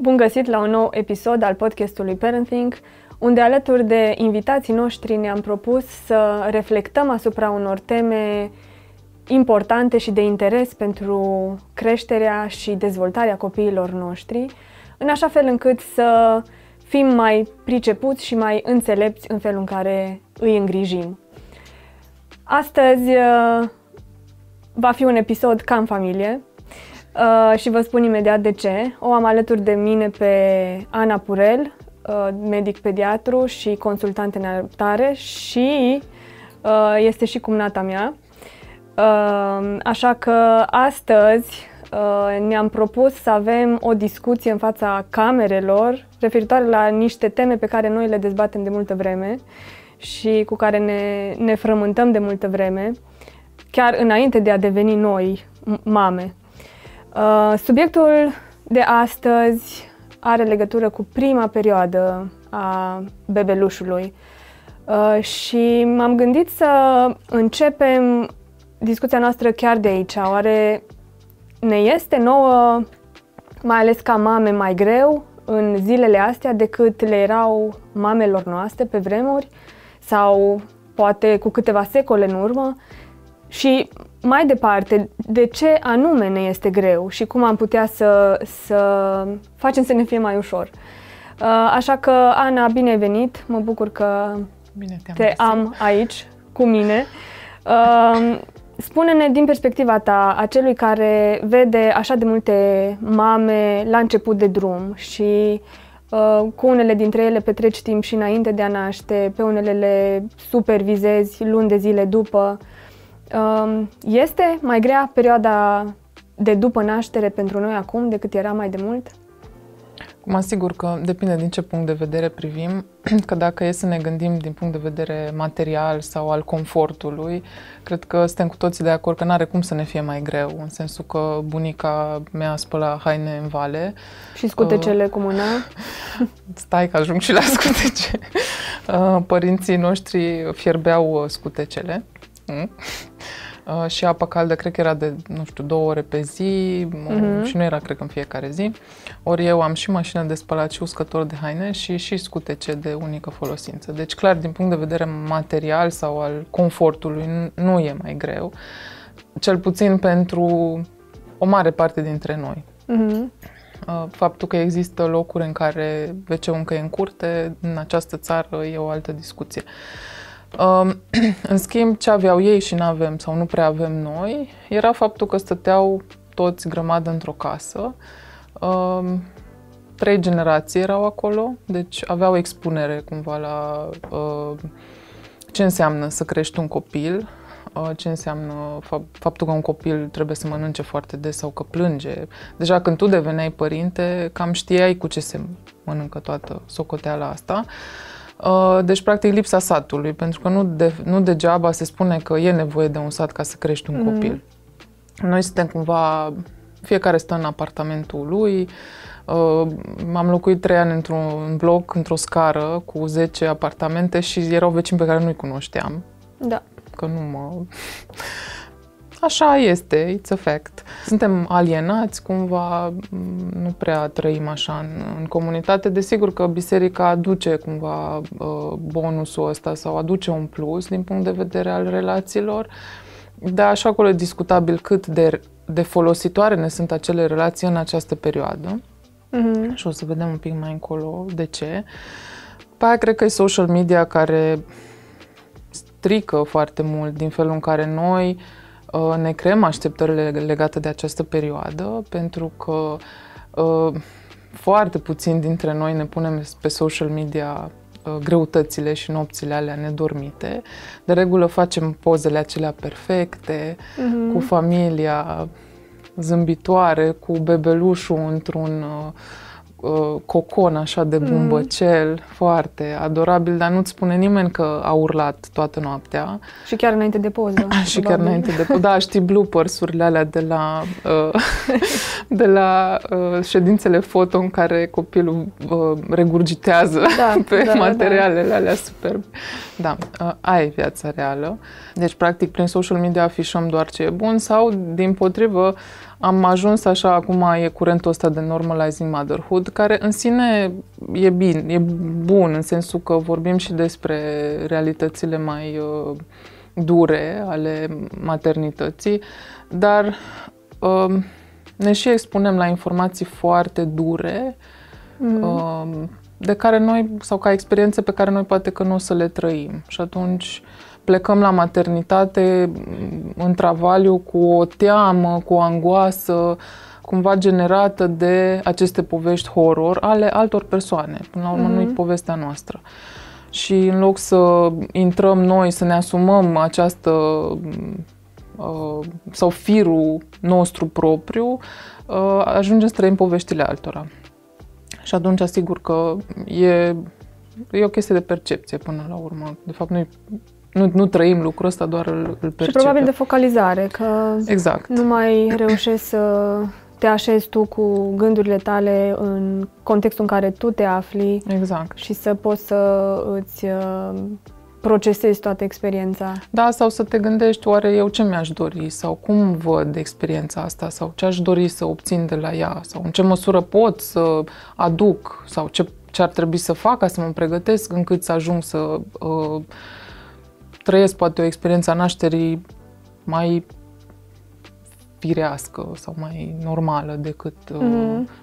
Bun găsit la un nou episod al podcastului Parenthink, unde alături de invitații noștri ne-am propus să reflectăm asupra unor teme importante și de interes pentru creșterea și dezvoltarea copiilor noștri, în așa fel încât să fim mai pricepuți și mai înțelepți în felul în care îi îngrijim. Astăzi va fi un episod cam familie. Și vă spun imediat de ce. O am alături de mine pe Ana Purel, medic pediatru și consultant în alăptare și este și cumnata mea. Așa că astăzi ne-am propus să avem o discuție în fața camerelor referitoare la niște teme pe care noi le dezbatem de multă vreme și cu care ne frământăm de multă vreme, chiar înainte de a deveni noi mame. Subiectul de astăzi are legătură cu prima perioadă a bebelușului și m-am gândit să începem discuția noastră chiar de aici. Oare ne este nouă, mai ales ca mame, mai greu în zilele astea decât le erau mamelor noastre pe vremuri sau poate cu câteva secole în urmă? Și mai departe, de ce anume ne este greu și cum am putea să facem să ne fie mai ușor. Așa că, Ana, bine ai venit! Mă bucur că te am aici cu mine. Spune-ne din perspectiva ta, a celui care vede așa de multe mame la început de drum și cu unele dintre ele petreci timp și înainte de a naște, pe unele le supervizezi luni de zile după. Este mai grea perioada de după naștere pentru noi acum decât era mai de mult? Mă asigur că depinde din ce punct de vedere privim, că dacă e să ne gândim din punct de vedere material sau al confortului, cred că suntem cu toții de acord că n-are cum să ne fie mai greu, în sensul că bunica mea spăla haine în vale. Și scutecele cu mâna? Stai că ajung și la scutece. Părinții noștri fierbeau scutecele. Și apa caldă, cred că era de, nu știu, 2 ore pe zi și nu era, cred că, în fiecare zi. Ori eu am și mașină de spălat și uscător de haine și scutece de unică folosință. Deci, clar, din punct de vedere material sau al confortului, nu e mai greu. Cel puțin pentru o mare parte dintre noi. Faptul că există locuri în care WC-ul încă e în curte, în această țară, e o altă discuție. În schimb, ce aveau ei și n-avem sau nu prea avem noi, era faptul că stăteau toți grămadă într-o casă. 3 generații erau acolo, deci aveau expunere cumva la ce înseamnă să crești un copil, ce înseamnă faptul că un copil trebuie să mănânce foarte des sau că plânge. Deja când tu deveneai părinte, cam știai cu ce se mănâncă toată socoteala asta. Deci, practic, lipsa satului, pentru că nu degeaba se spune că e nevoie de un sat ca să crești un copil. Noi suntem cumva, fiecare stă în apartamentul lui. Am locuit 3 ani într-un bloc, într-o scară, cu 10 apartamente și erau vecini pe care nu-i cunoșteam. Da. Că nu mă... Așa este, it's a fact. Suntem alienați cumva, nu prea trăim așa în comunitate. Desigur că biserica aduce cumva bonusul ăsta sau aduce un plus din punct de vedere al relațiilor, dar așa acolo e discutabil cât de folositoare ne sunt acele relații în această perioadă. Și o să vedem un pic mai încolo de ce. Pe aia cred că e social media care strică foarte mult din felul în care noi ne creăm așteptările legate de această perioadă, pentru că foarte puțin dintre noi ne punem pe social media greutățile și nopțile alea nedormite. De regulă facem pozele acelea perfecte, cu familia zâmbitoare, cu bebelușul într-un cocon așa de bumbăcel, foarte adorabil, dar nu-ți spune nimeni că a urlat toată noaptea. Și chiar înainte de poză. Și chiar înainte de poză. Da, știi bloopers-urile alea de la ședințele foto în care copilul regurgitează materialele alea superbe. Da, aia e viața reală. Deci, practic, prin social media afișăm doar ce e bun sau, dimpotrivă, am ajuns așa, acum e curentul ăsta de normalizing motherhood, care în sine e bine, e bun, în sensul că vorbim și despre realitățile mai dure ale maternității, dar ne și expunem la informații foarte dure, de care noi, sau ca experiențe pe care noi poate că nu o să le trăim. Și atunci plecăm la maternitate în travaliu cu o teamă, cu o angoasă, cumva generată de aceste povești horror ale altor persoane. Până la urmă, nu-i povestea noastră. Și în loc să intrăm noi, să ne asumăm această sau firul nostru propriu, ajungem să trăim poveștile altora. Și atunci, asigur că e o chestie de percepție până la urmă. De fapt, noi nu trăim lucrul ăsta, doar îl percepem. Și probabil de focalizare, că exact. Nu mai reușești să te așezi tu cu gândurile tale în contextul în care tu te afli, exact. Și să poți să îți procesezi toată experiența. Da, sau să te gândești, oare eu ce mi-aș dori sau cum văd experiența asta sau ce aș dori să obțin de la ea sau în ce măsură pot să aduc sau ce ar trebui să fac ca să mă pregătesc încât să ajung să trăiesc poate o experiență a nașterii mai firească sau mai normală decât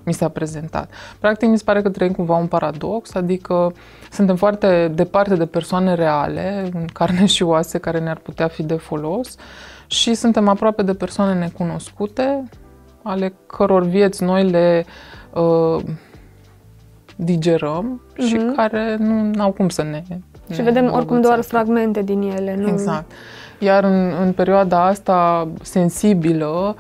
mi s-a prezentat. Practic, mi se pare că trăim cumva un paradox, adică suntem foarte departe de persoane reale, în carne și oase, care ne-ar putea fi de folos și suntem aproape de persoane necunoscute, ale căror vieți noi le digerăm și care nu au cum să ne... Și vedem oricum doar fragmente din ele, nu? Exact. Iar în perioada asta sensibilă,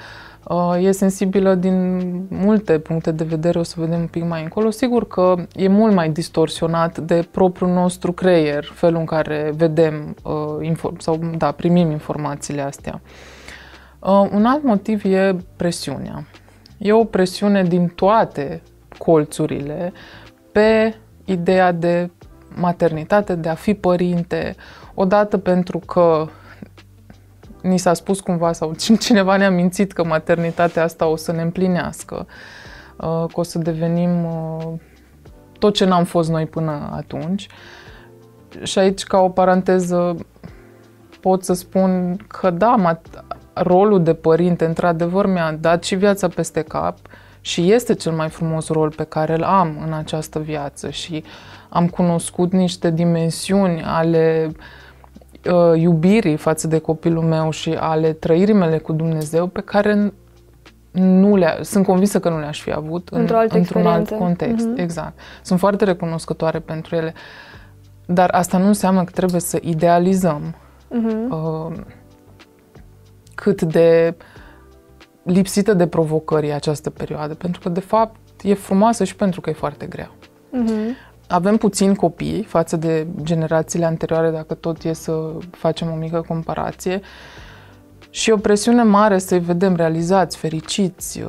e sensibilă din multe puncte de vedere, o să vedem un pic mai încolo. Sigur că e mult mai distorsionat de propriul nostru creier, felul în care vedem sau primim informațiile astea. Un alt motiv e presiunea. E o presiune din toate colțurile pe ideea de maternitate, de a fi părinte, odată pentru că ni s-a spus cumva sau cineva ne-a mințit că maternitatea asta o să ne împlinească, că o să devenim tot ce n-am fost noi până atunci. Și aici, ca o paranteză, pot să spun că da, rolul de părinte, într-adevăr, mi-a dat și viața peste cap și este cel mai frumos rol pe care îl am în această viață și am cunoscut niște dimensiuni ale iubirii față de copilul meu și ale trăirii mele cu Dumnezeu pe care sunt convinsă că nu le-aș fi avut într-un alt context. Exact. Sunt foarte recunoscătoare pentru ele, dar asta nu înseamnă că trebuie să idealizăm cât de lipsită de provocări această perioadă, pentru că de fapt e frumoasă și pentru că e foarte grea. Avem puțini copii față de generațiile anterioare, dacă tot e să facem o mică comparație, și o presiune mare să-i vedem realizați, fericiți.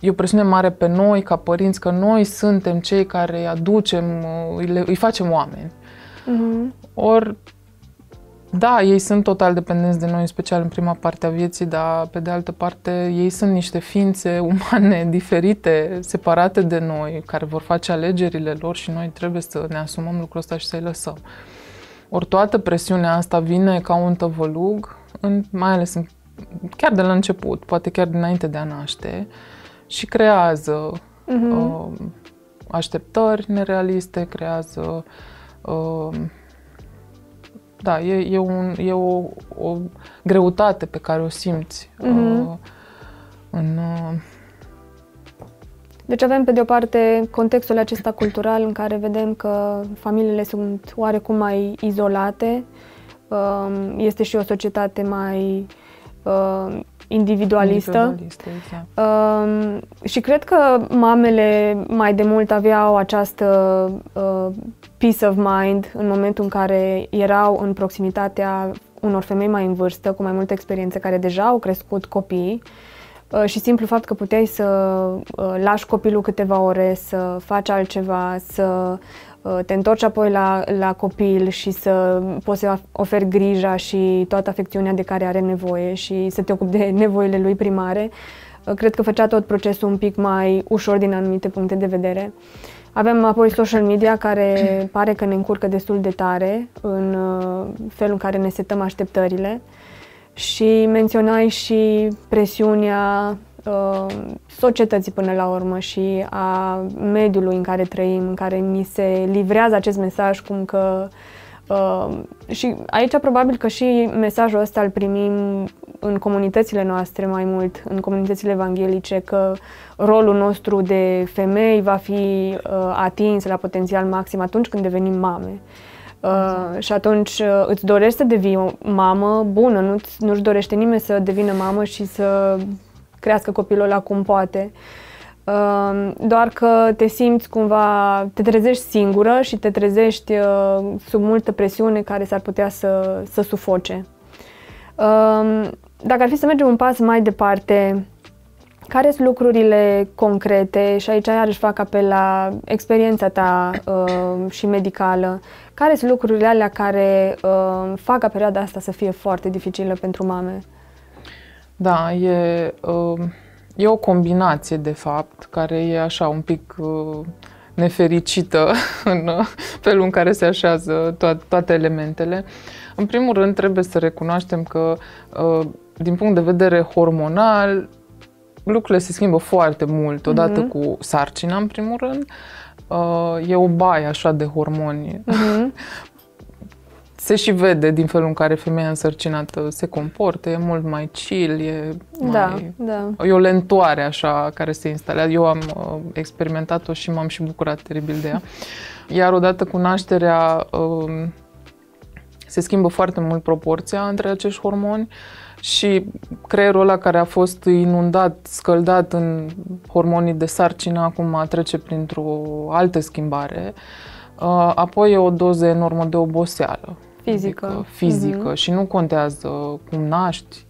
E o presiune mare pe noi, ca părinți, că noi suntem cei care îi aducem, îi facem oameni. Ori, da, ei sunt total dependenți de noi, în special în prima parte a vieții, dar pe de altă parte ei sunt niște ființe umane diferite, separate de noi, care vor face alegerile lor și noi trebuie să ne asumăm lucrul ăsta și să-i lăsăm. Ori toată presiunea asta vine ca un tăvălug, mai ales chiar de la început, poate chiar dinainte de a naște, și creează așteptări nerealiste, creează... Da, e o greutate pe care o simți. Deci avem pe de o parte contextul acesta cultural în care vedem că familiile sunt oarecum mai izolate, este și o societate mai individualistă exact. Și cred că mamele mai de mult aveau această peace of mind în momentul în care erau în proximitatea unor femei mai în vârstă, cu mai multă experiență, care deja au crescut copii, și simplu fapt că puteai să lași copilul câteva ore, să faci altceva, să te întorci apoi la copil și să poți să oferi grija și toată afecțiunea de care are nevoie și să te ocupi de nevoile lui primare, cred că făcea tot procesul un pic mai ușor din anumite puncte de vedere. Avem apoi social media, care pare că ne încurcă destul de tare în felul în care ne setăm așteptările. Și menționai și presiunea societății până la urmă și a mediului în care trăim, în care mi se livrează acest mesaj cum că... și aici probabil că și mesajul ăsta îl primim în comunitățile noastre mai mult, în comunitățile evanghelice, că rolul nostru de femei va fi atins la potențial maxim atunci când devenim mame. Și atunci îți dorești să devii o mamă bună, nu-și dorește nimeni să devină mamă și să crească copilul ăla cum poate. Doar că te simți cumva, te trezești singură și te trezești sub multă presiune care s-ar putea să sufoce. Dacă ar fi să mergem un pas mai departe, care sunt lucrurile concrete, și aici iarăși fac apel la experiența ta și medicală, care sunt lucrurile alea care fac ca perioada asta să fie foarte dificilă pentru mame? Da, e o combinație, de fapt, care e așa un pic nefericită în felul în care se așează toate elementele. În primul rând, trebuie să recunoaștem că, din punct de vedere hormonal, lucrurile se schimbă foarte mult, odată cu sarcina, în primul rând. E o baie așa de hormoni. Se și vede din felul în care femeia însărcinată se comportă, e mult mai chill, e o lentoare așa care se instalează. Eu am experimentat-o și m-am și bucurat teribil de ea. Iar odată cu nașterea se schimbă foarte mult proporția între acești hormoni și creierul ăla care a fost inundat, scăldat în hormonii de sarcină, acum trece printr-o altă schimbare. Apoi e o doză enormă de oboseală fizică, și nu contează cum naști,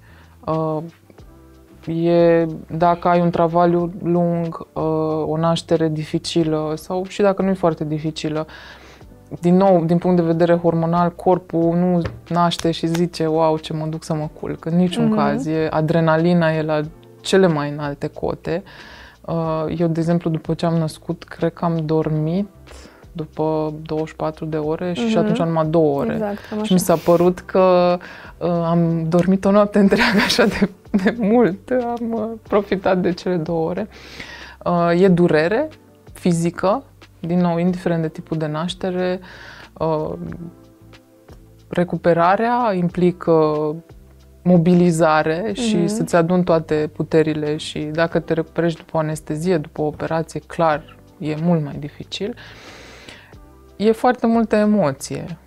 dacă ai un travaliu lung, o naștere dificilă sau și dacă nu e foarte dificilă. Din nou, din punct de vedere hormonal, corpul nu naște și zice wow, ce mă duc să mă culc, în niciun caz. Adrenalina e la cele mai înalte cote. Eu, de exemplu, după ce am născut, cred că am dormit după 24 de ore și atunci am numai 2 ore. Exact, și mi s-a părut că am dormit o noapte întreagă așa de mult, am profitat de cele 2 ore. E durere fizică, din nou, indiferent de tipul de naștere. Recuperarea implică mobilizare și să-ți aduni toate puterile și dacă te recuperești după anestezie, după o operație, clar, e mult mai dificil. E foarte multă emoție,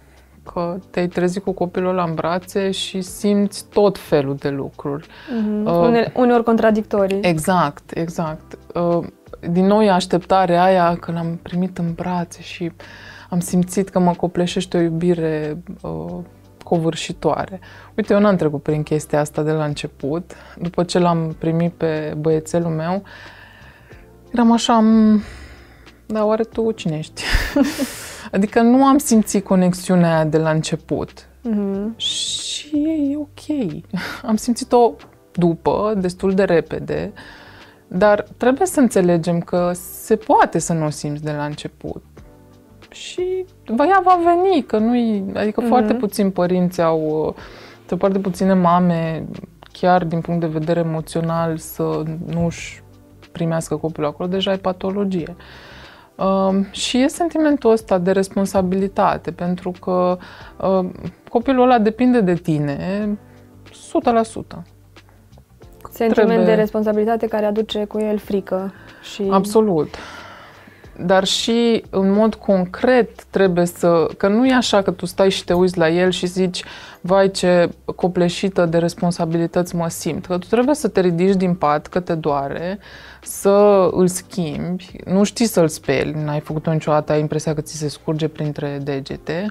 că te-ai trezit cu copilul ăla în brațe și simți tot felul de lucruri. Uneori contradictorii. Exact, exact. Din nou e așteptarea aia că l-am primit în brațe și am simțit că mă copleșește o iubire covârșitoare. Uite, eu n-am trecut prin chestia asta de la început. După ce l-am primit pe băiețelul meu, eram așa, dar oare tu cine ești? Adică nu am simțit conexiunea aia de la început. Și e ok. Am simțit-o după, destul de repede, dar trebuie să înțelegem că se poate să nu o simți de la început. Și ea va veni, că nu-i... Adică foarte puțini părinți au... Foarte puține mame, chiar din punct de vedere emoțional, să nu-și primească copilul acolo, deja e patologie. Și e sentimentul ăsta de responsabilitate, pentru că copilul ăla depinde de tine 100%. Sentiment de responsabilitate care aduce cu el frică. Și... Absolut. Dar și în mod concret trebuie să... Că nu e așa că tu stai și te uiți la el și zici vai, ce copleșită de responsabilități mă simt. Că tu trebuie să te ridici din pat, că te doare, să îl schimbi. Nu știi să-l speli, n-ai făcut-o niciodată, ai impresia că ți se scurge printre degete.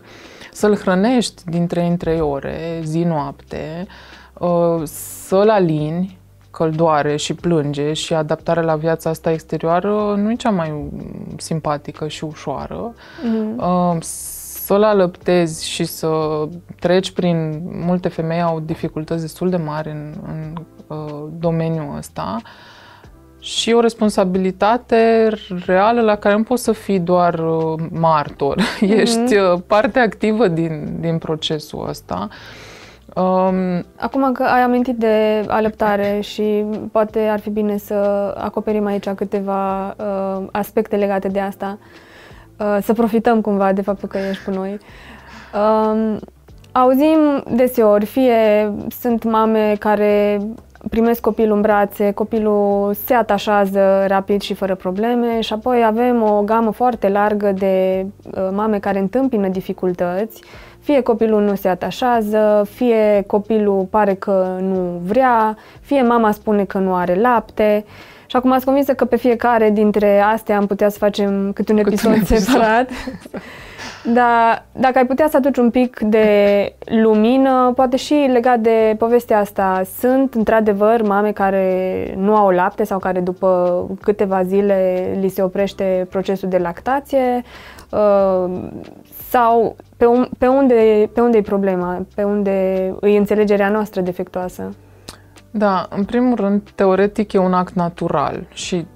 Să-l hrănești din 3 în 3 ore, zi-noapte, să-l alini, că îl doare și plânge, și adaptarea la viața asta exterioară nu e cea mai simpatică și ușoară. Să-l alăptezi și să treci prin... Multe femei au dificultăți destul de mari în domeniul ăsta. și o responsabilitate reală la care nu poți să fii doar martor. Ești parte activă din procesul ăsta. Acum că ai amintit de alăptare și poate ar fi bine să acoperim aici câteva aspecte legate de asta, să profităm cumva de faptul că ești cu noi. Auzim deseori, fie sunt mame care primesc copilul în brațe, copilul se atașează rapid și fără probleme și apoi avem o gamă foarte largă de mame care întâmpină dificultăți. Fie copilul nu se atașează, fie copilul pare că nu vrea, fie mama spune că nu are lapte. Și acum sunt convinsă că pe fiecare dintre astea am putea să facem câte un episod separat. Dar dacă ai putea să aduci un pic de lumină, poate și legat de povestea asta, sunt într-adevăr mame care nu au lapte sau care după câteva zile li se oprește procesul de lactație? Sau pe unde e problema? Pe unde e înțelegerea noastră defectuoasă? Da, în primul rând, teoretic e un act natural și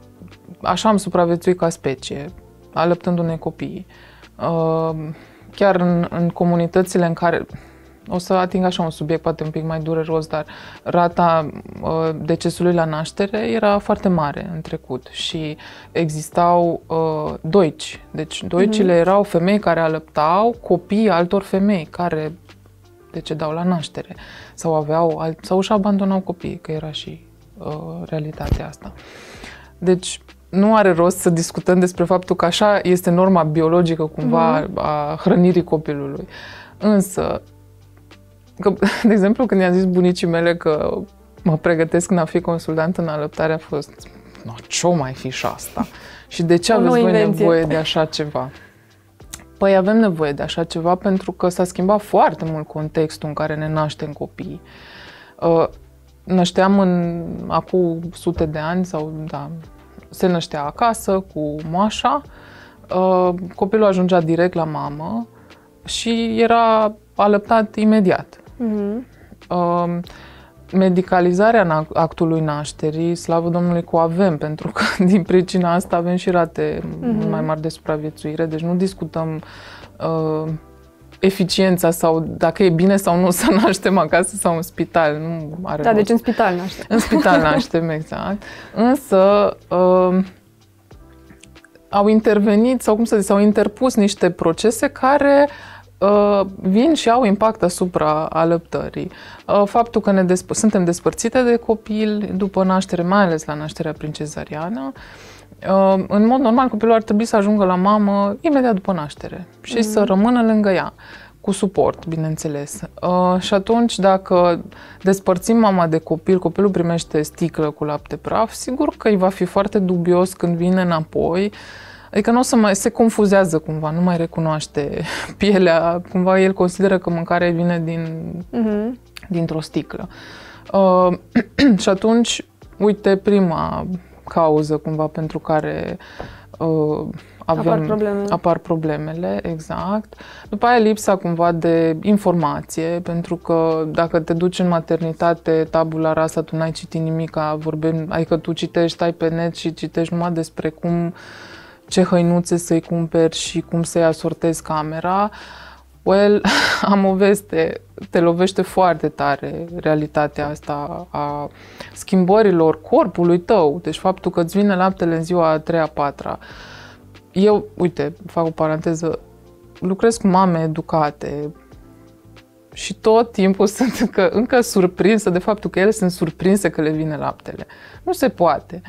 așa am supraviețuit ca specie, alăptându-ne copiii. Chiar în comunitățile în care, o să ating așa un subiect poate un pic mai dureros, dar rata decesului la naștere era foarte mare în trecut și existau doici. Deci doicile erau femei care alăptau copiii altor femei care decedau la naștere sau își abandonau copiii, că era și realitatea asta. Deci nu are rost să discutăm despre faptul că așa este norma biologică cumva a hrănirii copilului. Însă, că, de exemplu, când i-am zis bunicii mele că mă pregătesc în a fi consultant în alăptare, a fost, no, ce-o mai fi și asta? Și de ce aveți voi nevoie de așa ceva? Păi avem nevoie de așa ceva pentru că s-a schimbat foarte mult contextul în care ne naștem copiii. Nășteam acum sute de ani sau, da, se năștea acasă cu moașa, copilul ajungea direct la mamă și era alăptat imediat. Medicalizarea actului nașterii, slavă Domnului că o avem, pentru că din pricina asta avem și rate mai mari de supraviețuire, deci nu discutăm eficiența sau dacă e bine sau nu să naștem acasă sau în spital. Nu are rost. Deci în spital naștem. În spital naștem, exact. Însă au intervenit sau cum să zic, s-au interpus niște procese care vin și au impact asupra alăptării. Faptul că suntem despărțite de copil după naștere, mai ales la nașterea prin cezariană, în mod normal copilul ar trebui să ajungă la mamă imediat după naștere și să rămână lângă ea, cu suport, bineînțeles. Și atunci, dacă despărțim mama de copil, copilul primește sticlă cu lapte praf, sigur că îi va fi foarte dubios când vine înapoi. Adică nu o să mai se confuzează cumva, nu mai recunoaște pielea, cumva el consideră că mâncarea vine dintr-o sticlă. Și atunci, uite, prima cauză cumva pentru care apar problemele, exact. După aia lipsa cumva de informație, pentru că dacă te duci în maternitate tabula rasa, tu n-ai citit nimica, adică tu citești, stai pe net și citești numai despre ce hăinuțe să-i cumperi și cum să-i asortezi camera. Well, am o veste, te lovește foarte tare realitatea asta a schimbărilor corpului tău, deci faptul că îți vine laptele în ziua a treia, a patra. Eu, uite, fac o paranteză, lucrez cu mame educate și tot timpul sunt încă surprinsă de faptul că ele sunt surprinse că le vine laptele. Nu se poate.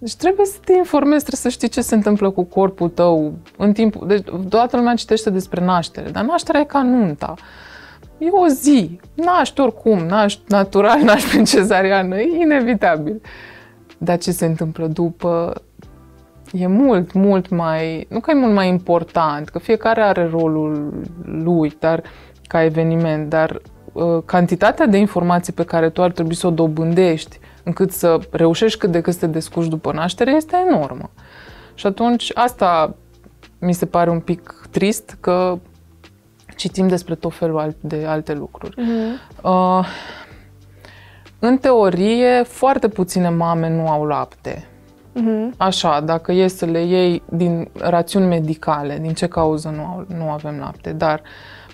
Deci trebuie să te informezi, trebuie să știi ce se întâmplă cu corpul tău în timpul... Deci toată lumea citește despre naștere, dar nașterea e ca nunta. E o zi. Naști oricum, naști natural, naști prin cezariană, e inevitabil. Dar ce se întâmplă după e mult, mult mai... Nu că e mult mai important, că fiecare are rolul lui, dar ca eveniment, dar cantitatea de informații pe care tu ar trebui să o dobândești încât să reușești cât de cât să te descurci după naștere este enormă. Și atunci asta mi se pare un pic trist, că citim despre tot felul de alte lucruri. În teorie, foarte puține mame nu au lapte. Așa, dacă e să le iei din rațiuni medicale, din ce cauză nu avem lapte, dar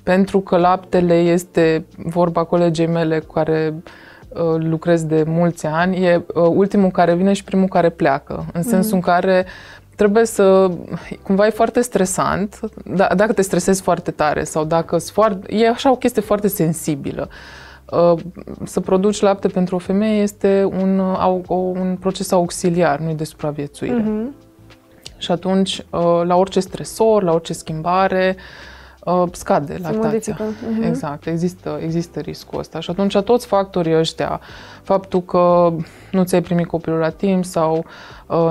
pentru că laptele este, vorba colegei mele cu care lucrez de mulți ani, e ultimul care vine și primul care pleacă, în sensul în care trebuie să, cumva e foarte stresant, dacă te stresezi foarte tare sau dacă e așa o chestie foarte sensibilă. Să produci lapte pentru o femeie este un proces auxiliar, nu-i de supraviețuire. Și atunci, la orice stresor, la orice schimbare, scade lactația. Exact, există riscul ăsta. Și atunci toți factorii ăștia, faptul că nu ți-ai primit copilul la timp sau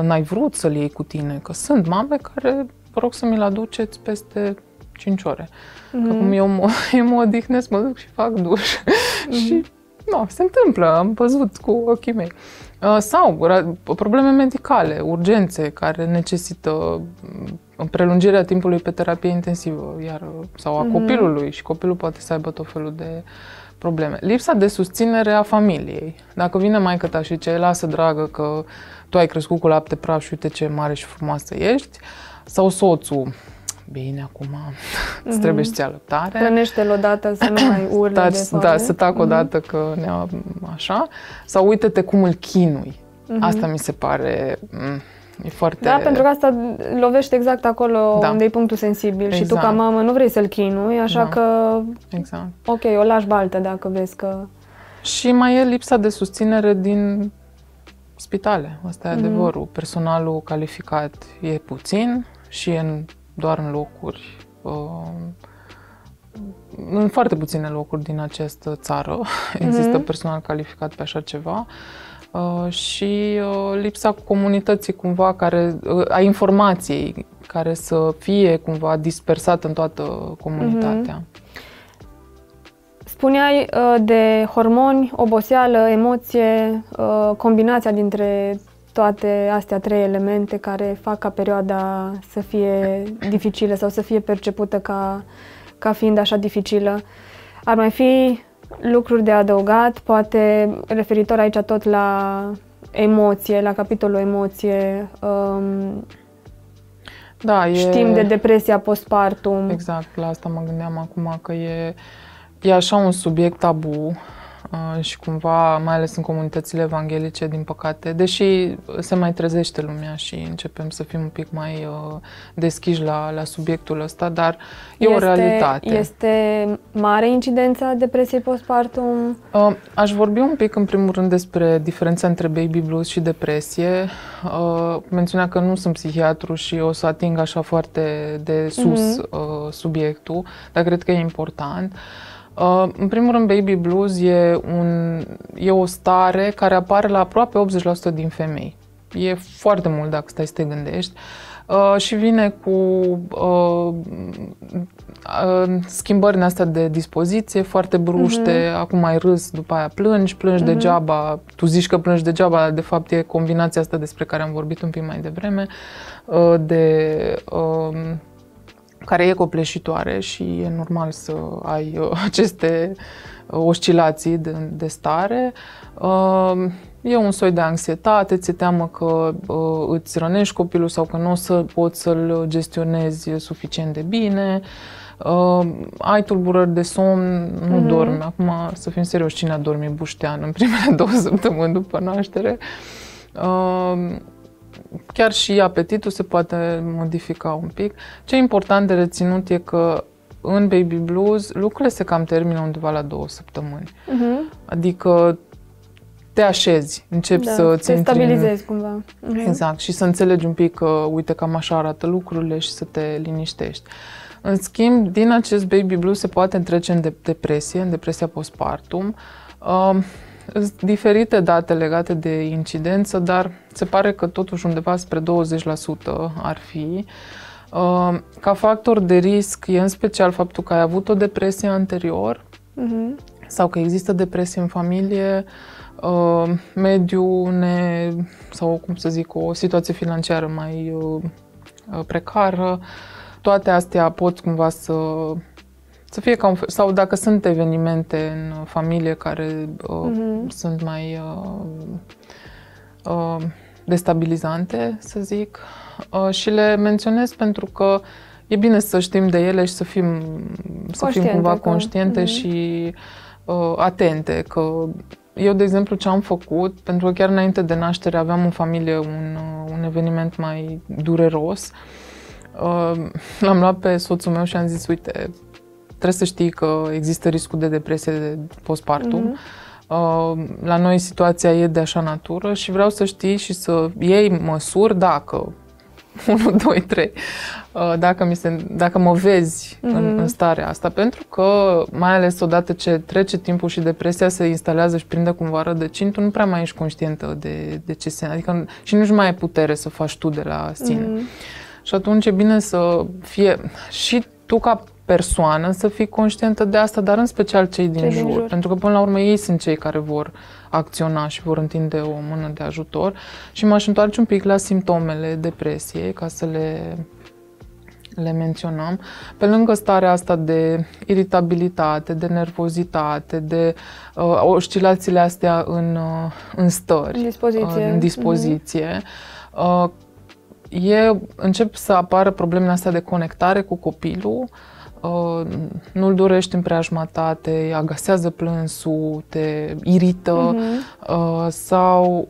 n-ai vrut să-l iei cu tine, că sunt mame care, vă rog să mi-l aduceți peste 5 ore. Că cum eu mă odihnesc, mă duc și fac duș. Și no, se întâmplă, am văzut cu ochii mei. Sau probleme medicale, urgențe care necesită prelungirea timpului pe terapie intensivă sau a copilului, și copilul poate să aibă tot felul de probleme. Lipsa de susținere a familiei. Dacă vine maică-ta și ce, lasă dragă că tu ai crescut cu lapte praf și uite ce mare și frumoasă ești, sau soțul. Bine, acum îți trebuie și ți alăptare. Plănește-l odată să nu mai urli de soare. Da, să tac odată că ne-a așa. Sau uite-te cum îl chinui. Asta mi se pare e foarte... Da, pentru că asta lovește exact acolo unde e punctul sensibil. Exact. Și tu ca mamă nu vrei să-l chinui, așa că... Exact. Ok, o lași baltă dacă vezi că... Și mai e lipsa de susținere din spitale. Asta e adevărul. Personalul calificat e puțin și doar în locuri, în foarte puține locuri din această țară există personal calificat pe așa ceva, și lipsa comunității cumva a informației care să fie cumva dispersată în toată comunitatea. Spuneai de hormoni, oboseală, emoție, combinația dintre toate astea trei elemente care fac ca perioada să fie dificilă sau să fie percepută ca fiind așa dificilă. Ar mai fi lucruri de adăugat, poate referitor aici tot la emoție, la capitolul emoție. Știm de depresia postpartum. Exact, la asta mă gândeam acum, că e așa un subiect tabu. Și cumva, mai ales în comunitățile evanghelice, din păcate, deși se mai trezește lumea și începem să fim un pic mai deschiși la subiectul ăsta, dar e o realitate. Este mare incidența depresiei postpartum? Aș vorbi un pic, în primul rând, despre diferența între baby blues și depresie. Menționa că nu sunt psihiatru și o să ating așa foarte de sus subiectul, dar cred că e important. În primul rând, baby blues e o stare care apare la aproape 80% din femei. E foarte mult dacă stai să te gândești. Și vine cu schimbări din astea de dispoziție foarte bruște. Acum ai râs, după aia plângi degeaba. Tu zici că plângi degeaba, dar de fapt e combinația asta despre care am vorbit un pic mai devreme, care e copleșitoare și e normal să ai aceste oscilații de stare. E un soi de anxietate, ți-e teamă că îți rănești copilul sau că nu o să poți să-l gestionezi suficient de bine. Ai tulburări de somn, nu dormi. Acum, să fim serioși, cine a dormit buștean în primele 2 săptămâni după naștere? Chiar și apetitul se poate modifica un pic. Ce e important de reținut e că în baby blues lucrurile se cam termină undeva la 2 săptămâni. Adică te așezi, începi să-ți stabilizezi cumva. Exact, și să înțelegi un pic că uite cam așa arată lucrurile și să te liniștești. În schimb, din acest baby blues se poate trece în depresie, în depresia postpartum. Sunt diferite date legate de incidență, dar se pare că totuși undeva spre 20% ar fi. Ca factor de risc e în special faptul că ai avut o depresie anterior sau că există depresie în familie, sau cum să zic, o situație financiară mai precară. Toate astea pot cumva să fie ca sau dacă sunt evenimente în familie care sunt mai destabilizante, să zic, și le menționez pentru că e bine să știm de ele și să fim cumva conștiente și atente. Că eu, de exemplu, ce am făcut, pentru că chiar înainte de naștere aveam în familie un eveniment mai dureros, l-am luat pe soțul meu și am zis, uite, trebuie să știi că există riscul de depresie postpartum. La noi situația e de așa natură și vreau să știi și să iei măsuri dacă 1, 2, 3, dacă mă vezi în starea asta, pentru că mai ales odată ce trece timpul și depresia se instalează și prinde cumva rădăcini, tu nu prea mai ești conștientă de ce se... Adică și nu-și mai ai putere să faci tu de la sine. Și atunci e bine să fie și tu ca persoană să fii conștientă de asta, dar în special cei din jur, pentru că până la urmă ei sunt cei care vor acționa și vor întinde o mână de ajutor. Și m-aș întoarce un pic la simptomele depresiei, ca să le menționăm. Pe lângă starea asta de iritabilitate, de nervozitate, de oscilațiile astea în stări, în dispoziție, încep să apară problemele astea de conectare cu copilul. Nu-l dorești în preajma ta, te agasează plânsul, te irită, sau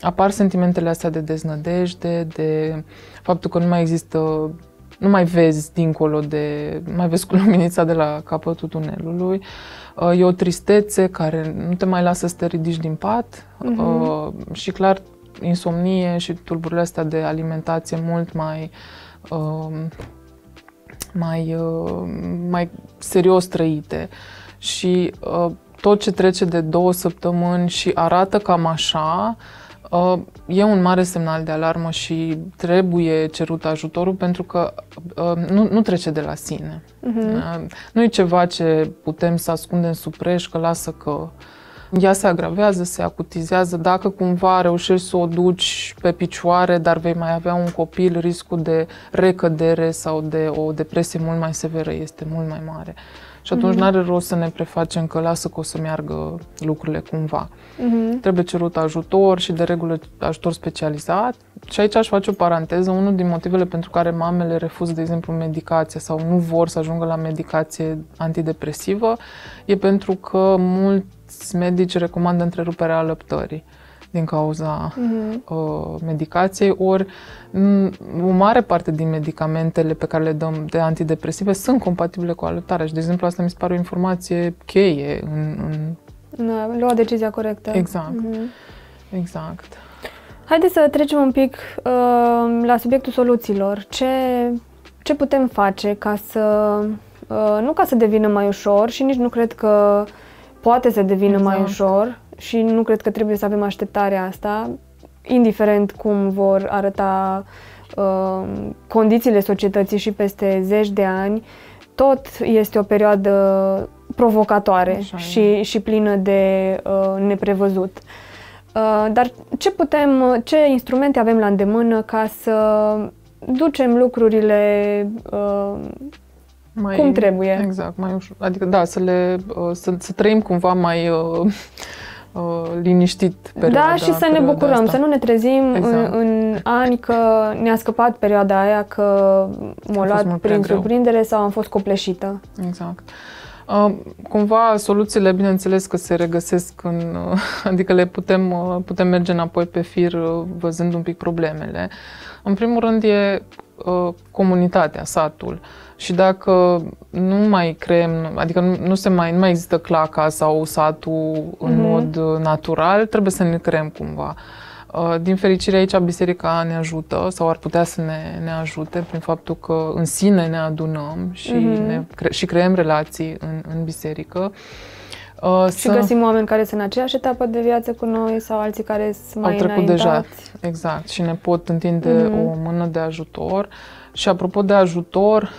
apar sentimentele astea de deznădejde, de faptul că nu mai există, nu mai vezi dincolo de, nu mai vezi cu luminița de la capătul tunelului. E o tristețe care nu te mai lasă să te ridici din pat și clar insomnie și tulburile astea de alimentație mult mai serios trăite. Și tot ce trece de 2 săptămâni și arată cam așa, e un mare semnal de alarmă și trebuie cerut ajutorul, pentru că nu trece de la sine. Nu e ceva ce putem să ascundem sub preș, că lasă că... Ea se agravează, se acutizează. Dacă cumva reușești să o duci pe picioare, dar vei mai avea un copil, riscul de recădere sau de o depresie mult mai severă este mult mai mare. Și atunci n-are rost să ne prefacem că lasă că o să meargă lucrurile cumva. Trebuie cerut ajutor și de regulă ajutor specializat. Și aici aș face o paranteză. Unul din motivele pentru care mamele refuză, de exemplu, medicația sau nu vor să ajungă la medicație antidepresivă e pentru că mulți medici recomandă întreruperea alăptării din cauza medicației, ori o mare parte din medicamentele pe care le dăm de antidepresive sunt compatibile cu alăptarea și, de exemplu, asta mi se pare o informație cheie în lua decizia corectă. Exact, exact. Haideți să trecem un pic la subiectul soluțiilor. Ce putem face ca să, nu ca să devină mai ușor și nici nu cred că poate să devină mai ușor, și nu cred că trebuie să avem așteptarea asta, indiferent cum vor arăta condițiile societății și peste zeci de ani, tot este o perioadă provocatoare și plină de neprevăzut. Dar ce instrumente avem la îndemână ca să ducem lucrurile cum trebuie? Exact, mai ușor. Adică da, să trăim cumva mai... liniștit perioada. Da, și să ne bucurăm, asta. Să nu ne trezim în ani că ne-a scăpat perioada aia, că m-a luat prin surprindere sau am fost copleșită. Exact. Cumva soluțiile, bineînțeles că se regăsesc adică le putem merge înapoi pe fir văzând un pic problemele. În primul rând e comunitatea, satul. Și dacă nu mai creăm, adică nu mai există claca sau satul în mod natural, trebuie să ne creăm cumva. Din fericire aici biserica ne ajută sau ar putea să ne ajute prin faptul că în sine ne adunăm și, și creăm relații în biserică. Și găsim oameni care sunt în aceeași etapă de viață cu noi sau alții care sunt mai înaintați. Deja, exact, și ne pot întinde o mână de ajutor. Și apropo de ajutor,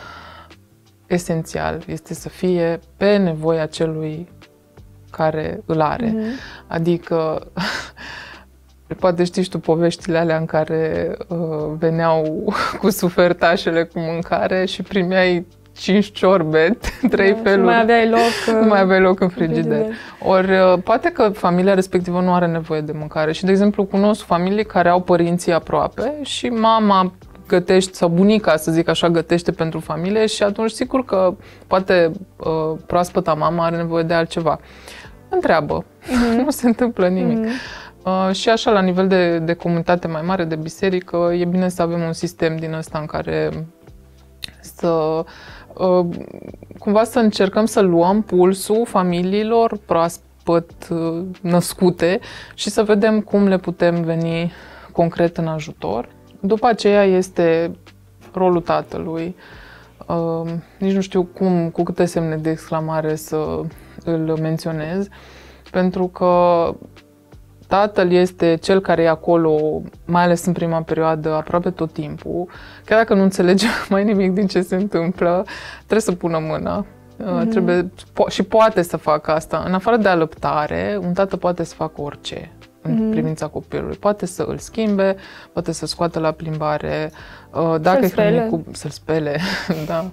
esențial este să fie pe nevoia celui care îl are. Adică, poate știi și tu poveștile alea în care veneau cu sufertașele cu mâncare și primeai 5 ciorbe, 3 feluri. Nu mai aveai loc, nu mai aveai loc în frigider. Ori poate că familia respectivă nu are nevoie de mâncare și, de exemplu, cunosc familii care au părinții aproape și mama gătește, sau bunica, să zic așa, gătește pentru familie și atunci sigur că poate proaspăta mama are nevoie de altceva. Întreabă, nu se întâmplă nimic. Și așa, la nivel de comunitate mai mare, de biserică, e bine să avem un sistem din ăsta în care să cumva să încercăm să luăm pulsul familiilor proaspăt născute și să vedem cum le putem veni concret în ajutor. După aceea este rolul tatălui. Nici nu știu cum, cu câte semne de exclamare să îl menționez, pentru că tatăl este cel care e acolo, mai ales în prima perioadă, aproape tot timpul. Chiar dacă nu înțelege mai nimic din ce se întâmplă, trebuie să pună mâna. Trebuie, și poate să facă asta. În afară de alăptare, un tată poate să facă orice în privința copilului. Poate să îl schimbe, poate să scoată la plimbare, dacă să-l spele. Da.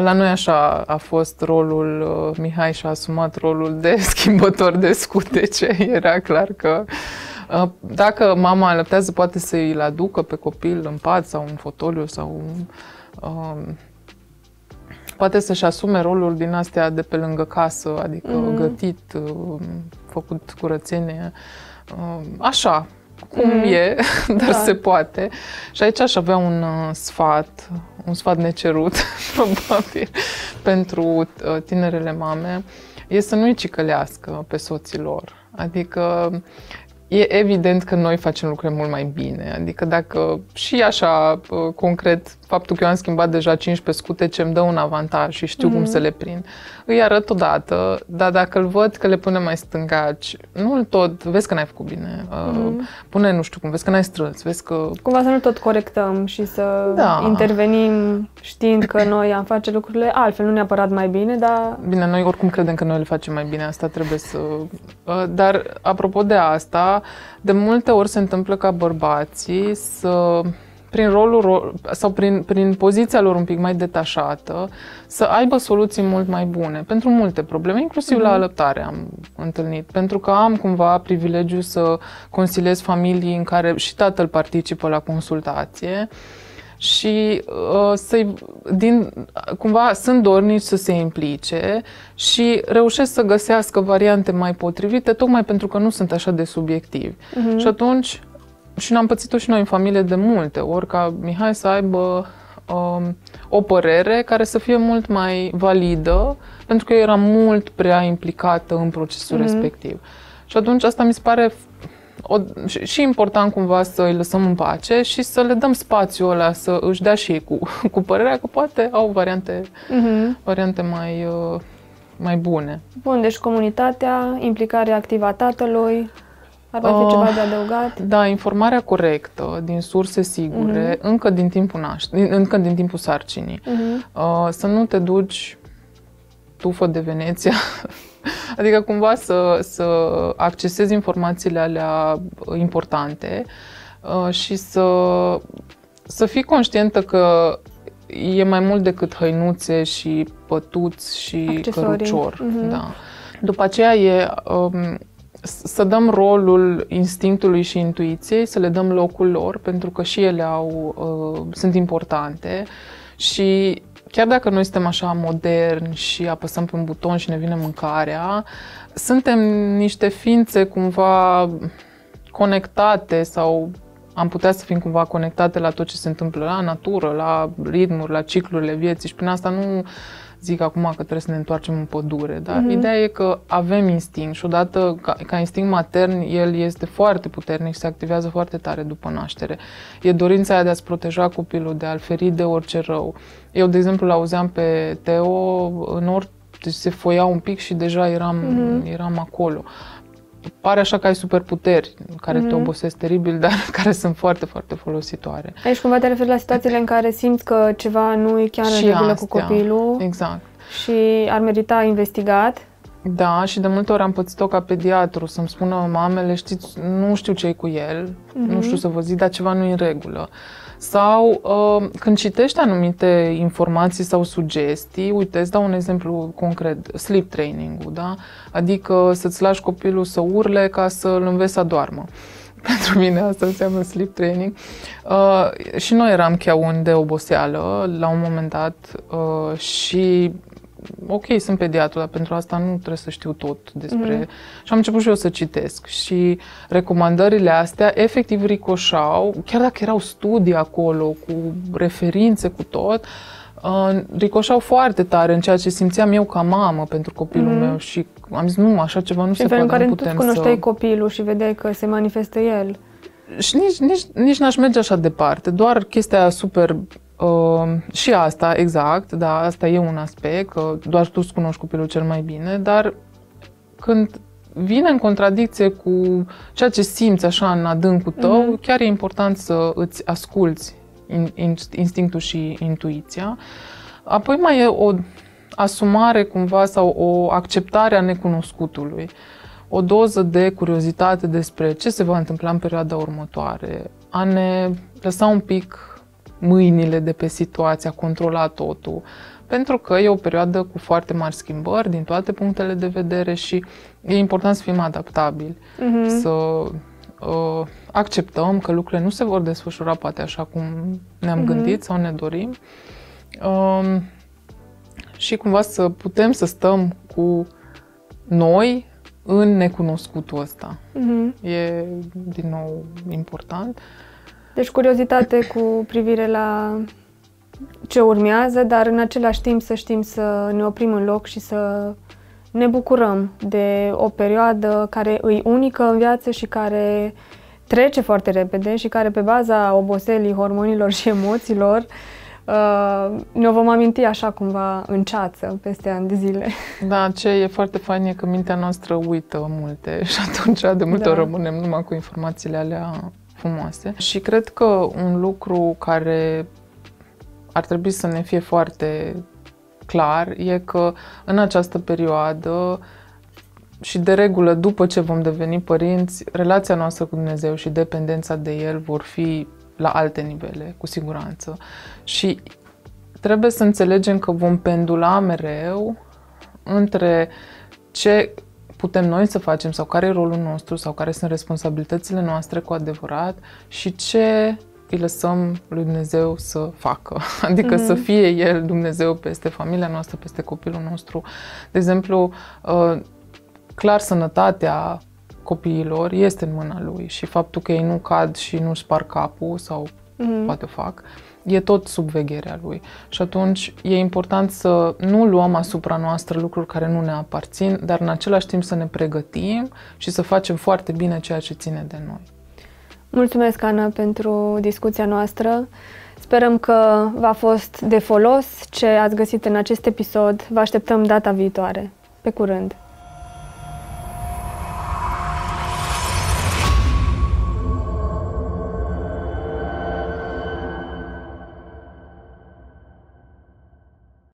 La noi așa a fost rolul, Mihai și-a asumat rolul de schimbător de scutece. Era clar că dacă mama alăptează, poate să îl aducă pe copil în pat sau în fotoliu sau poate să-și asume rolul din astea de pe lângă casă, adică gătit, făcut curățenie. Așa, cum e, dar se poate. Și aici aș avea un sfat, un sfat necerut, probabil, pentru tinerele mame, e să nu-i cicălească pe soții lor. Adică e evident că noi facem lucruri mult mai bine. Adică dacă și așa, concret, faptul că eu am schimbat deja 15 scutece îmi dă un avantaj și știu cum să le prind. Îi arăt odată, dar dacă îl văd că le pune mai stângaci, nu-l tot, vezi că n-ai făcut bine, pune nu știu cum, vezi că n-ai strâns, vezi că... Cumva să nu tot corectăm și să intervenim știind că noi am face lucrurile altfel, nu neapărat mai bine, dar... Bine, noi oricum credem că noi le facem mai bine, asta trebuie să... Dar apropo de asta, de multe ori se întâmplă ca bărbații să, prin rolul sau prin poziția lor un pic mai detașată, să aibă soluții mult mai bune pentru multe probleme, inclusiv la alăptare am întâlnit, pentru că am cumva privilegiu să consiliez familii în care și tatăl participă la consultație și cumva sunt dornici să se implice și reușesc să găsească variante mai potrivite, tocmai pentru că nu sunt așa de subiectivi. Și atunci, și ne-am pățit-o și noi în familie de multe ori, ca Mihai să aibă o părere care să fie mult mai validă, pentru că eu eram mult prea implicată în procesul respectiv. Și atunci asta mi se pare... și important cumva să îi lăsăm în pace și să le dăm spațiul ăla să își dea și ei cu părerea că poate au variante, variante mai bune. Bun, deci comunitatea, implicarea activă a tatălui, ar mai fi ceva de adăugat? Da, informarea corectă, din surse sigure, încă din timpul încă din timpul sarcinii. Să nu te duci tufă de Veneția. Adică cumva să accesezi informațiile alea importante și să fii conștientă că e mai mult decât hăinuțe și pătuți și accesorii, cărucior. Da. După aceea e să dăm rolul instinctului și intuiției, să le dăm locul lor, pentru că și ele sunt importante și chiar dacă noi suntem așa moderni și apăsăm pe un buton și ne vine mâncarea, suntem niște ființe cumva conectate sau am putea să fim cumva conectate la tot ce se întâmplă, la natură, la ritmuri, la ciclurile vieții și prin asta nu zic acum că trebuie să ne întoarcem în pădure, dar ideea e că avem instinct și odată ca instinct matern el este foarte puternic, se activează foarte tare după naștere. E dorința aia de a-ți proteja copilul, de a-l feri de orice rău. Eu, de exemplu, l-auzeam pe Teo, în orice se foia un pic și deja eram acolo. Pare așa că ai superputeri care te obosesc teribil, dar care sunt foarte, foarte folositoare. Aici cumva te referi la situațiile în care simți că ceva nu e chiar în regulă cu copilul. Exact. Și ar merita investigat. Da, și de multe ori am pățit-o ca pediatru să-mi spună mamele, știți, nu știu ce-i cu el, nu știu să vă zic, dar ceva nu e în regulă. Sau când citești anumite informații sau sugestii, uite, îți dau un exemplu concret, sleep training-ul, da? Adică să-ți lași copilul să urle ca să-l înveți să adoarmă. Pentru mine asta înseamnă sleep training. Și noi eram cheuni de oboseală la un moment dat și ok, sunt pediatru, dar pentru asta nu trebuie să știu tot despre... Și am început și eu să citesc și recomandările astea efectiv ricoșau, chiar dacă erau studii acolo, cu referințe, cu tot, ricoșau foarte tare în ceea ce simțeam eu ca mamă pentru copilul meu și am zis, nu, așa ceva nu se poate, nu putem să... Și în care tu cunoșteai copilul și vedeai că se manifestă el. Și nici n-aș merge așa departe, doar chestia super... și asta, exact, da, asta e un aspect, că doar tu îți cunoști copilul cel mai bine, dar când vine în contradicție cu ceea ce simți așa în adâncul tău, chiar e important să îți asculți instinctul și intuiția. Apoi mai e o asumare cumva sau o acceptare a necunoscutului, o doză de curiozitate despre ce se va întâmpla în perioada următoare, a ne lăsa un pic mâinile de pe situația, controla totul, pentru că e o perioadă cu foarte mari schimbări din toate punctele de vedere și e important să fim adaptabili, să acceptăm că lucrurile nu se vor desfășura poate așa cum ne-am gândit sau ne dorim și cumva să putem să stăm cu noi în necunoscutul ăsta. E din nou important. Deci curiozitate cu privire la ce urmează, dar în același timp să știm să ne oprim în loc și să ne bucurăm de o perioadă care îi unică în viață și care trece foarte repede și care pe baza oboselii, hormonilor și emoțiilor ne-o vom aminti așa cumva în ceață peste ani de zile. Da, ce e foarte fain e că mintea noastră uită multe și atunci de multe ori rămânem numai cu informațiile alea frumoase. Și cred că un lucru care ar trebui să ne fie foarte clar e că în această perioadă și de regulă după ce vom deveni părinți, relația noastră cu Dumnezeu și dependența de El vor fi la alte nivele, cu siguranță. Și trebuie să înțelegem că vom pendula mereu între ce putem noi să facem sau care e rolul nostru sau care sunt responsabilitățile noastre cu adevărat și ce îi lăsăm lui Dumnezeu să facă. Adică să fie El Dumnezeu peste familia noastră, peste copilul nostru. De exemplu, clar sănătatea copiilor este în mâna Lui și faptul că ei nu cad și nu spar capul sau poate o fac, e tot sub vegherea Lui. Și atunci e important să nu luăm asupra noastră lucruri care nu ne aparțin, dar în același timp să ne pregătim și să facem foarte bine ceea ce ține de noi. Mulțumesc, Ana, pentru discuția noastră. Sperăm că v-a fost de folos ce ați găsit în acest episod. Vă așteptăm data viitoare. Pe curând!